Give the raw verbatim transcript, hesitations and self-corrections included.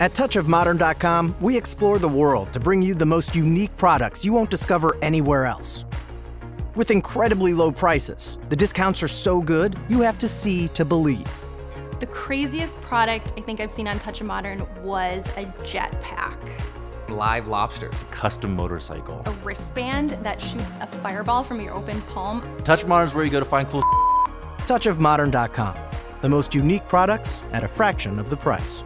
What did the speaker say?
At touch of modern dot com, we explore the world to bring you the most unique products you won't discover anywhere else. With incredibly low prices, the discounts are so good, you have to see to believe. The craziest product I think I've seen on Touch of Modern was a jetpack. Live lobsters. Custom motorcycle. A wristband that shoots a fireball from your open palm. Touch of Modern is where you go to find cool. touch of modern dot com. The most unique products at a fraction of the price.